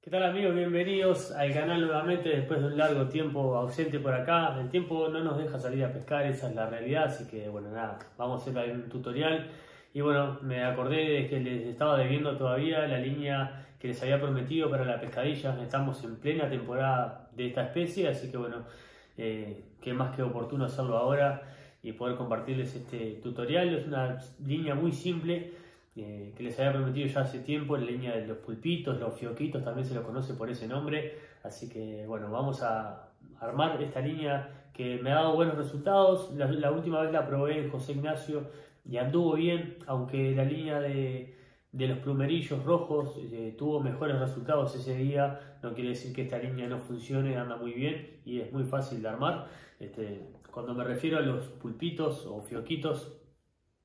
¿Qué tal amigos? Bienvenidos al canal nuevamente después de un largo tiempo ausente por acá. El tiempo no nos deja salir a pescar, esa es la realidad, así que bueno, nada, vamos a hacer ahí un tutorial. Y bueno, me acordé de que les estaba debiendo todavía la línea que les había prometido para la pescadilla. Estamos en plena temporada de esta especie, así que bueno, qué más que oportuno hacerlo ahora y poder compartirles este tutorial. Es una línea muy simple que les había prometido ya hace tiempo, en la línea de los pulpitos, los fioquitos, también se los conoce por ese nombre. Así que bueno, vamos a armar esta línea que me ha dado buenos resultados. La última vez la probé en José Ignacio y anduvo bien, aunque la línea de los plumerillos rojos tuvo mejores resultados ese día. No quiere decir que esta línea no funcione, anda muy bien y es muy fácil de armar. Cuando me refiero a los pulpitos o fioquitos,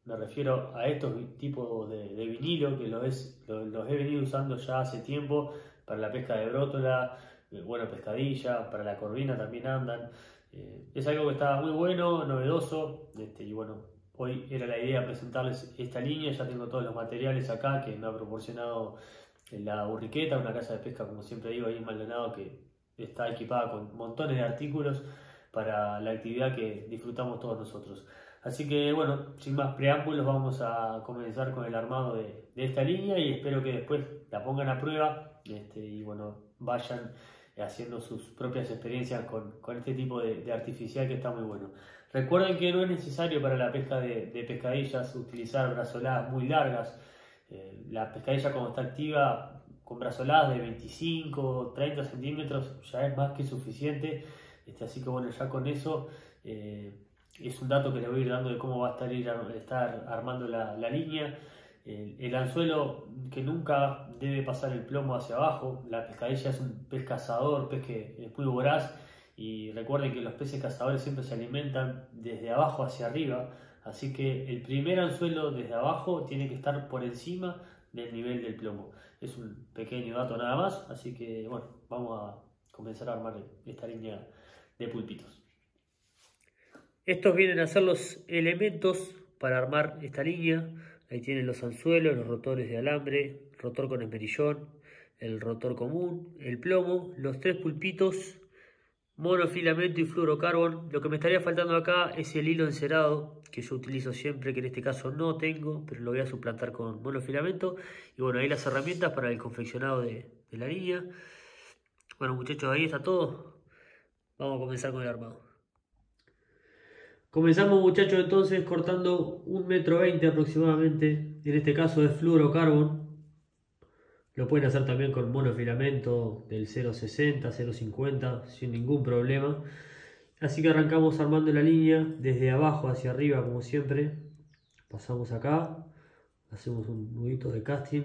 me refiero a estos tipos de vinilo que los he venido usando ya hace tiempo para la pesca de brótola, bueno, pescadilla, para la corvina también andan. Es algo que está muy bueno, novedoso, y bueno, hoy era la idea presentarles esta línea. Ya tengo todos los materiales acá que me ha proporcionado La Burriqueta, una casa de pesca, como siempre digo, ahí en Maldonado, que está equipada con montones de artículos para la actividad que disfrutamos todos nosotros. Así que bueno, sin más preámbulos vamos a comenzar con el armado de esta línea y espero que después la pongan a prueba y bueno, vayan haciendo sus propias experiencias con este tipo de artificial que está muy bueno. Recuerden que no es necesario para la pesca de pescadillas utilizar brazoladas muy largas. La pescadilla cuando está activa con brazoladas de 25, 30 centímetros ya es más que suficiente. Así que bueno, ya con eso... es un dato que les voy a ir dando de cómo va a estar armando la línea. El anzuelo que nunca debe pasar el plomo hacia abajo. La pescadilla es un pez cazador, pez que es muy voraz. Y recuerden que los peces cazadores siempre se alimentan desde abajo hacia arriba. Así que el primer anzuelo desde abajo tiene que estar por encima del nivel del plomo. Es un pequeño dato nada más. Así que bueno, vamos a comenzar a armar esta línea de pulpitos. Estos vienen a ser los elementos para armar esta línea. Ahí tienen los anzuelos, los rotores de alambre, rotor con esmerillón, el rotor común, el plomo, los tres pulpitos, monofilamento y fluorocarbón. Lo que me estaría faltando acá es el hilo encerado, que yo utilizo siempre, que en este caso no tengo, pero lo voy a suplantar con monofilamento. Y bueno, ahí las herramientas para el confeccionado de la línea. Bueno muchachos, ahí está todo. Vamos a comenzar con el armado. Comenzamos muchachos entonces cortando 1,20 m aproximadamente, en este caso de fluorocarbón. Lo pueden hacer también con monofilamento del 0,60, 0,50 sin ningún problema. Así que arrancamos armando la línea desde abajo hacia arriba como siempre. Pasamos acá, hacemos un nudito de casting,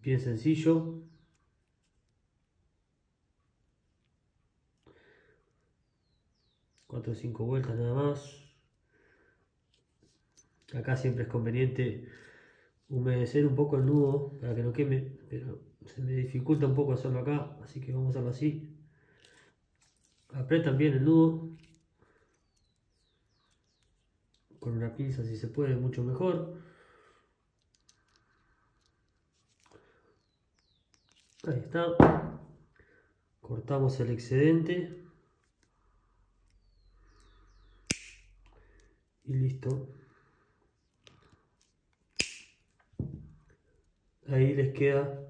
bien sencillo. Cuatro o 5 vueltas nada más. Acá siempre es conveniente humedecer un poco el nudo para que no queme, pero se me dificulta un poco hacerlo acá, así que vamos a hacerlo así. Apretan bien el nudo con una pinza si se puede, mucho mejor. Ahí está. Cortamos el excedente y listo. Ahí les queda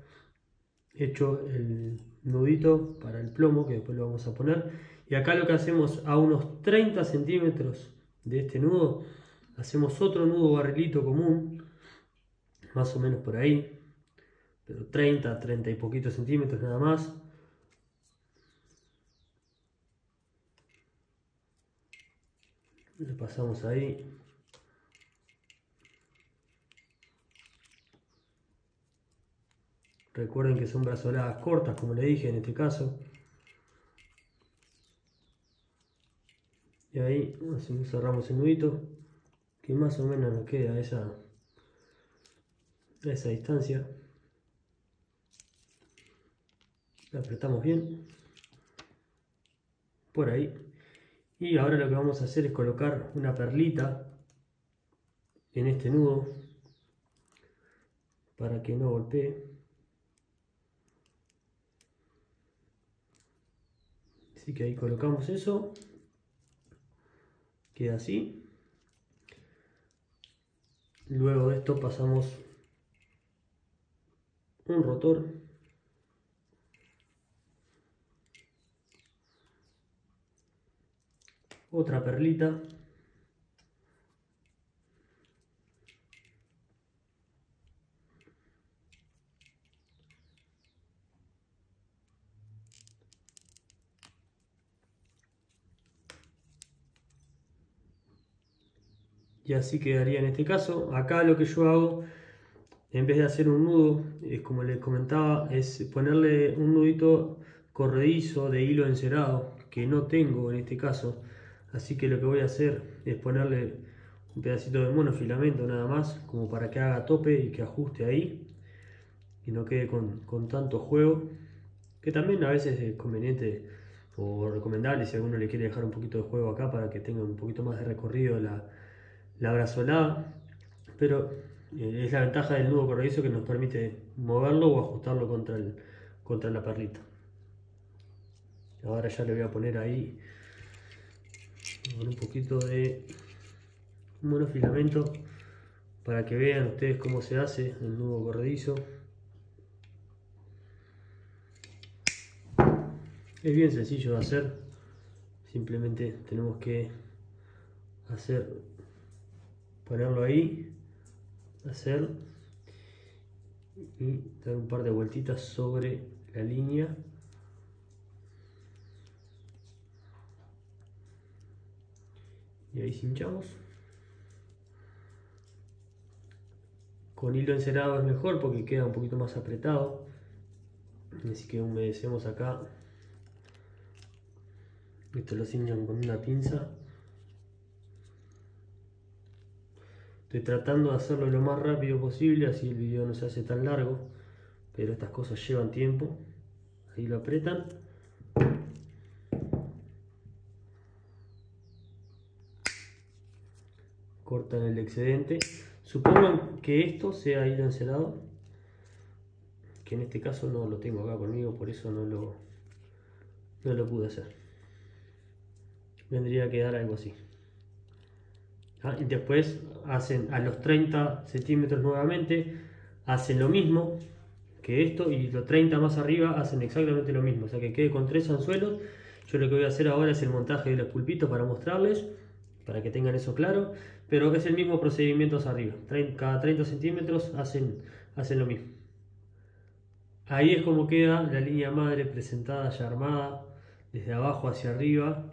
hecho el nudito para el plomo, que después lo vamos a poner. Y acá lo que hacemos, a unos 30 centímetros de este nudo, hacemos otro nudo barrilito común, más o menos por ahí, pero 30, 30 y poquitos centímetros nada más. Le pasamos ahí. Recuerden que son brazoladas cortas, como le dije en este caso. Y ahí así cerramos el nudito, que más o menos nos queda esa distancia. La apretamos bien. Por ahí. Y ahora lo que vamos a hacer es colocar una perlita en este nudo para que no golpee. Así que ahí colocamos eso. Queda así. Luego de esto pasamos un rotor. Otra perlita. Y así quedaría en este caso. Acá lo que yo hago, en vez de hacer un nudo, como les comentaba, es ponerle un nudito corredizo de hilo encerado, que no tengo en este caso. Así que lo que voy a hacer es ponerle un pedacito de monofilamento nada más, como para que haga tope y que ajuste ahí. Y no quede con tanto juego, que también a veces es conveniente o recomendable si alguno le quiere dejar un poquito de juego acá para que tenga un poquito más de recorrido la brazolada, pero es la ventaja del nudo corredizo que nos permite moverlo o ajustarlo contra la perlita. Ahora ya le voy a poner ahí con un poquito de monofilamento para que vean ustedes cómo se hace el nudo corredizo. Es bien sencillo de hacer, simplemente tenemos que ponerlo ahí, hacer y dar un par de vueltitas sobre la línea. Y ahí cinchamos. Con hilo encerado es mejor porque queda un poquito más apretado. Así que humedecemos acá. Esto lo cinchan con una pinza. Estoy tratando de hacerlo lo más rápido posible, así el video no se hace tan largo, pero estas cosas llevan tiempo. Ahí lo apretan. Cortan el excedente. Supongan que esto sea hilo encerado, que en este caso no lo tengo acá conmigo, por eso no lo pude hacer. Vendría a quedar algo así. Y después hacen a los 30 centímetros nuevamente, hacen lo mismo que esto y los 30 más arriba hacen exactamente lo mismo, o sea que quede con 3 anzuelos. Yo lo que voy a hacer ahora es el montaje de los pulpitos para mostrarles, para que tengan eso claro, pero es el mismo procedimiento hacia arriba, cada 30 centímetros hacen lo mismo. Ahí es como queda la línea madre presentada ya armada, desde abajo hacia arriba,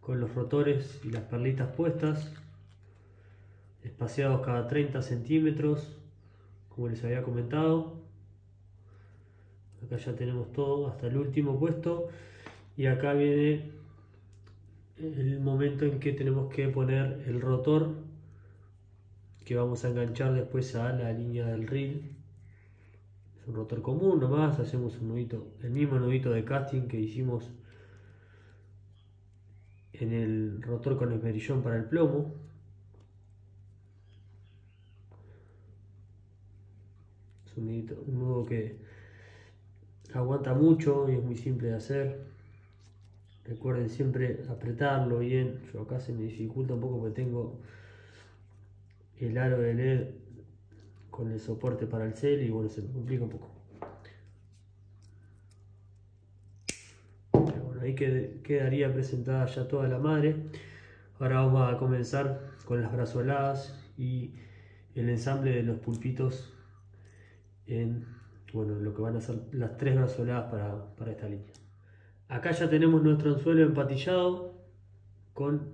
con los rotores y las perlitas puestas, espaciados cada 30 centímetros como les había comentado. Acá ya tenemos todo hasta el último puesto y acá viene el momento en que tenemos que poner el rotor que vamos a enganchar después a la línea del reel. Es un rotor común nomás, hacemos un nudito, el mismo nudito de casting que hicimos en el rotor con esmerillón para el plomo. Es un nudo que aguanta mucho y es muy simple de hacer. Recuerden siempre apretarlo bien. Yo acá se me dificulta un poco porque tengo el aro de LED con el soporte para el cel y bueno, se me complica un poco. Pero bueno, ahí quedaría presentada ya toda la madre. Ahora vamos a comenzar con las brazoladas y el ensamble de los pulpitos bueno, lo que van a ser las 3 brazoladas para esta línea. Acá ya tenemos nuestro anzuelo empatillado con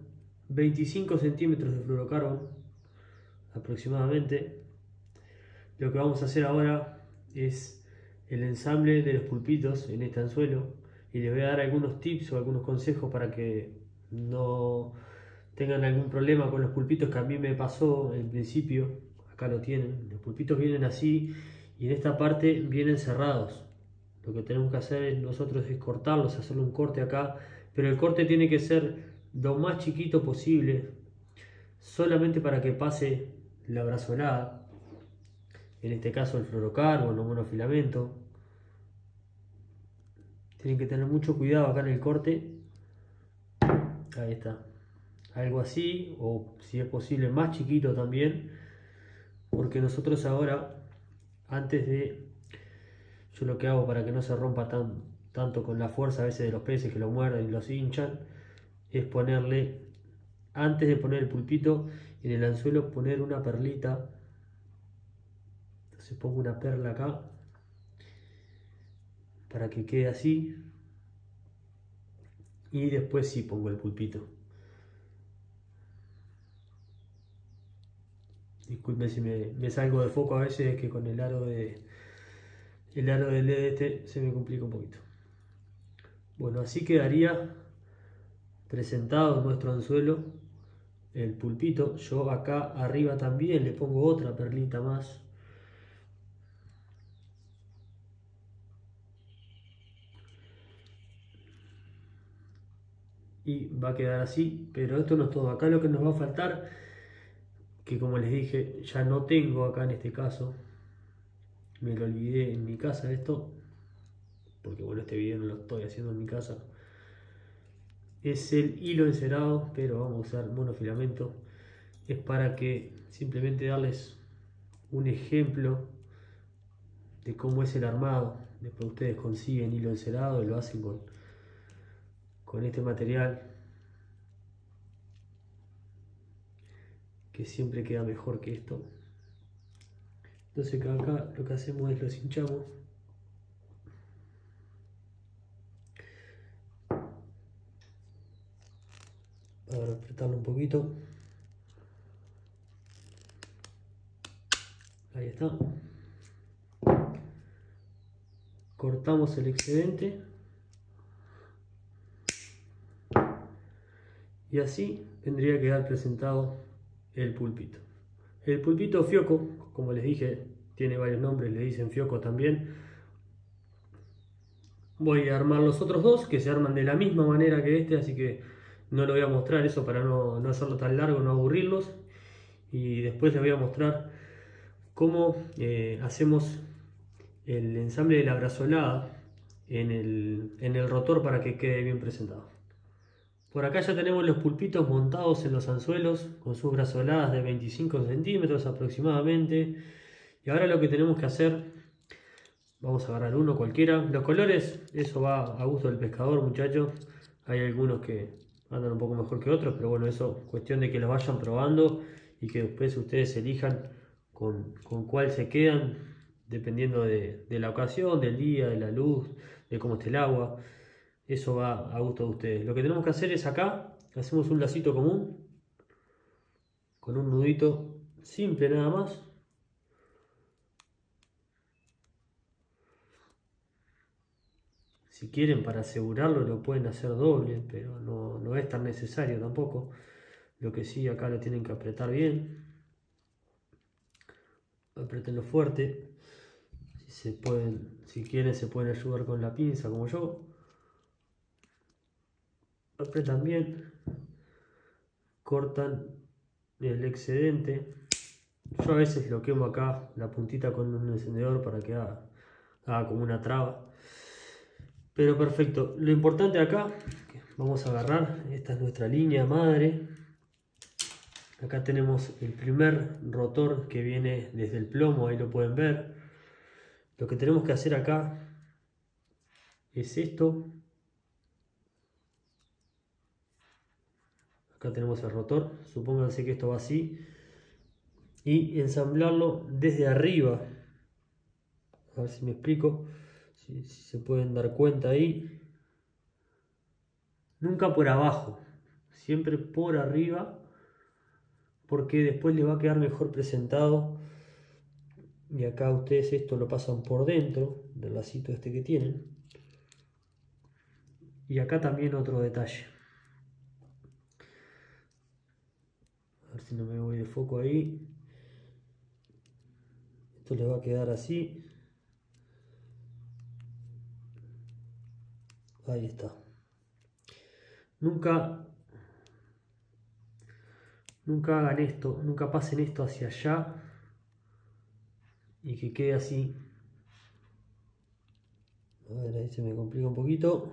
25 centímetros de fluorocarbono aproximadamente. Lo que vamos a hacer ahora es el ensamble de los pulpitos en este anzuelo y les voy a dar algunos tips o algunos consejos para que no tengan algún problema con los pulpitos que a mí me pasó en principio. Acá lo tienen, los pulpitos vienen así y en esta parte vienen cerrados. Lo que tenemos que hacer nosotros es cortarlos, hacerle un corte acá, pero el corte tiene que ser lo más chiquito posible, solamente para que pase la brazolada, en este caso el fluorocarbono, monofilamento. Tienen que tener mucho cuidado acá en el corte. Ahí está. Algo así, o si es posible más chiquito también. Porque nosotros ahora, antes de... Yo lo que hago para que no se rompa tanto con la fuerza a veces de los peces que lo muerden y los hinchan, es ponerle, antes de poner el pulpito en el anzuelo, poner una perlita. Entonces pongo una perla acá para que quede así, y después sí pongo el pulpito. Disculpen si me salgo de foco a veces, es que con el aro de LED este se me complica un poquito. Bueno, así quedaría presentado nuestro anzuelo, el pulpito. Yo acá arriba también le pongo otra perlita más. Y va a quedar así, pero esto no es todo. Acá lo que nos va a faltar, que como les dije, ya no tengo acá en este caso, me lo olvidé en mi casa esto, porque bueno, este video no lo estoy haciendo en mi casa, es el hilo encerado, pero vamos a usar monofilamento. Es para que simplemente darles un ejemplo de cómo es el armado. Después ustedes consiguen hilo encerado y lo hacen con este material, que siempre queda mejor que esto. Entonces acá lo que hacemos es los hinchamos, para apretarlo un poquito. Ahí está. Cortamos el excedente. Y así tendría que quedar presentado el pulpito. El pulpito fioco, como les dije, tiene varios nombres, le dicen fioco también. Voy a armar los otros dos, que se arman de la misma manera que este, así que no lo voy a mostrar eso para no hacerlo tan largo, no aburrirlos. Y después les voy a mostrar cómo hacemos el ensamble de la brazolada en el rotor para que quede bien presentado. Por acá ya tenemos los pulpitos montados en los anzuelos con sus brazoladas de 25 centímetros aproximadamente. Y ahora lo que tenemos que hacer, vamos a agarrar uno cualquiera. Los colores, eso va a gusto del pescador, muchachos. Hay algunos que andan un poco mejor que otros, pero bueno, eso es cuestión de que los vayan probando y que después ustedes elijan con cuál se quedan, dependiendo de la ocasión, del día, de la luz, de cómo esté el agua. Eso va a gusto de ustedes. Lo que tenemos que hacer es acá, hacemos un lacito común, con un nudito simple nada más. Si quieren, para asegurarlo, lo pueden hacer doble, pero no es tan necesario tampoco. Lo que sí, acá lo tienen que apretar bien. Apretenlo fuerte. Si quieren, se pueden ayudar con la pinza como yo. Apretan bien, cortan el excedente. Yo a veces lo quemo acá la puntita con un encendedor para que haga como una traba, pero perfecto. Lo importante acá, vamos a agarrar, esta es nuestra línea madre. Acá tenemos el primer rotor que viene desde el plomo, ahí lo pueden ver. Lo que tenemos que hacer acá es esto. Acá tenemos el rotor, supónganse que esto va así, y ensamblarlo desde arriba. A ver si me explico, si se pueden dar cuenta ahí. Nunca por abajo, siempre por arriba, porque después les va a quedar mejor presentado. Y acá ustedes esto lo pasan por dentro del lacito este que tienen. Y acá también otro detalle. A ver si no me voy de foco ahí. Esto les va a quedar así. Ahí está. Nunca hagan esto, nunca pasen esto hacia allá y que quede así. A ver, ahí se me complica un poquito.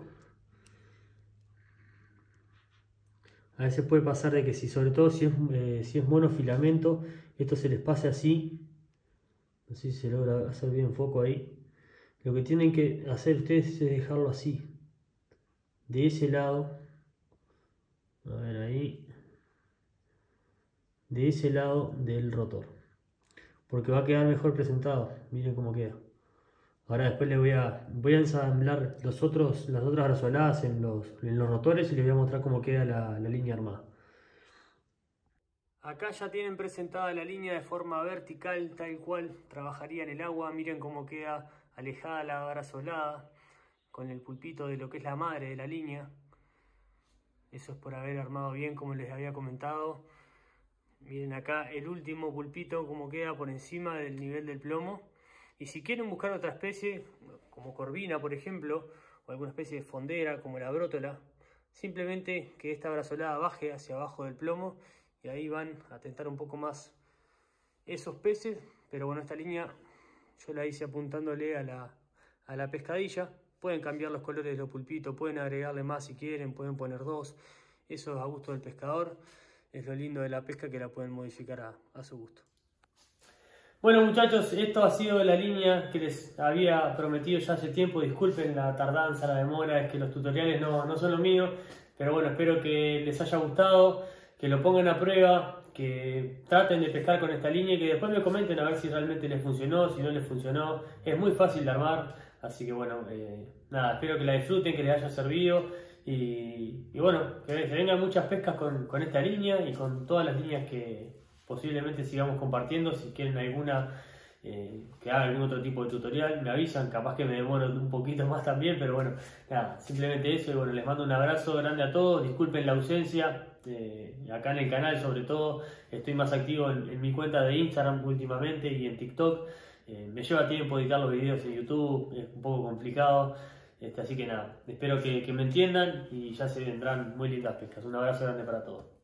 A veces puede pasar de que si, sobre todo si es monofilamento, esto se les pase así. No sé si se logra hacer bien foco ahí. Lo que tienen que hacer ustedes es dejarlo así. De ese lado. A ver ahí. De ese lado del rotor. Porque va a quedar mejor presentado. Miren cómo queda. Ahora después les voy a ensamblar las otras brazoladas en los rotores y les voy a mostrar cómo queda la línea armada. Acá ya tienen presentada la línea de forma vertical, tal cual trabajaría en el agua. Miren cómo queda alejada la brazolada con el pulpito de lo que es la madre de la línea. Eso es por haber armado bien, como les había comentado. Miren acá el último pulpito, cómo queda por encima del nivel del plomo. Y si quieren buscar otra especie, como corvina por ejemplo, o alguna especie de fondera como la brótola, simplemente que esta brazolada baje hacia abajo del plomo y ahí van a tentar un poco más esos peces. Pero bueno, esta línea yo la hice apuntándole a la pescadilla. Pueden cambiar los colores de los pulpitos, pueden agregarle más si quieren, pueden poner dos. Eso es a gusto del pescador, es lo lindo de la pesca, que la pueden modificar a su gusto. Bueno muchachos, esto ha sido la línea que les había prometido ya hace tiempo. Disculpen la tardanza, la demora, es que los tutoriales no son lo mío. Pero bueno, espero que les haya gustado, que lo pongan a prueba, que traten de pescar con esta línea y que después me comenten a ver si realmente les funcionó, si no les funcionó. Es muy fácil de armar, así que bueno, nada, espero que la disfruten, que les haya servido. Y bueno, que vengan muchas pescas con esta línea y con todas las líneas que posiblemente sigamos compartiendo. Si quieren alguna que haga algún otro tipo de tutorial, me avisan, capaz que me demoro un poquito más también, pero bueno, nada, simplemente eso. Y bueno, les mando un abrazo grande a todos, disculpen la ausencia, acá en el canal sobre todo, estoy más activo en mi cuenta de Instagram últimamente y en TikTok, me lleva tiempo editar los videos en YouTube, es un poco complicado, así que nada, espero que me entiendan y ya se vendrán muy lindas pescas. Un abrazo grande para todos.